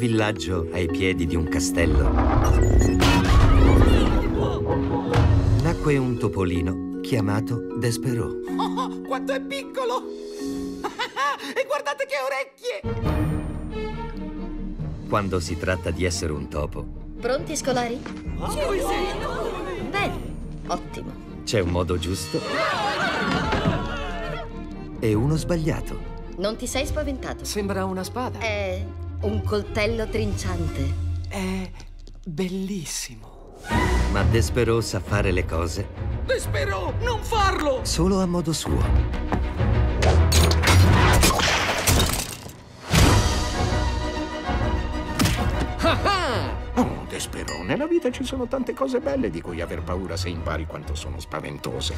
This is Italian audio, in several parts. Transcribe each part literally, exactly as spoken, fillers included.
villaggio ai piedi di un castello nacque un topolino chiamato Despereaux. Oh, oh, quanto è piccolo! E guardate che orecchie! Quando si tratta di essere un topo... Pronti, scolari? Oh, sì. Bene, ottimo. C'è un modo giusto e uno sbagliato. Non ti sei spaventato? Sembra una spada. È un coltello trinciante. È bellissimo. Ma Despereaux sa fare le cose. Despereaux, non farlo! Solo a modo suo. Ah-ha! Oh, Despereaux, nella vita ci sono tante cose belle di cui aver paura se impari quanto sono spaventose.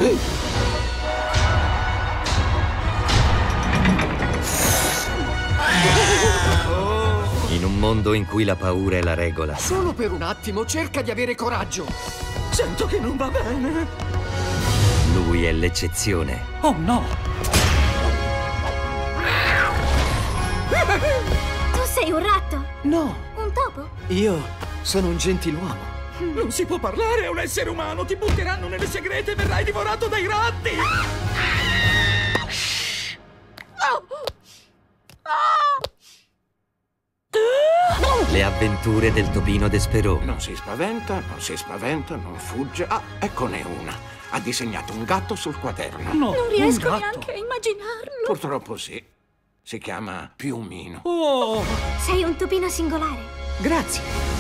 In un mondo in cui la paura è la regola. Solo per un attimo, cerca di avere coraggio. Sento che non va bene. Lui è l'eccezione. Oh no! Tu sei un ratto? No. Un topo? Io sono un gentiluomo. Non si può parlare, è un essere umano. Ti butteranno nelle segrete e verrai divorato dai ratti. Oh! Oh! Le avventure del topino Despereaux. Non si spaventa, non si spaventa, non fugge. Ah, eccone una. Ha disegnato un gatto sul quaderno. No, non riesco neanche a immaginarlo. Purtroppo sì. Si chiama Piumino. Oh! Sei un topino singolare. Grazie.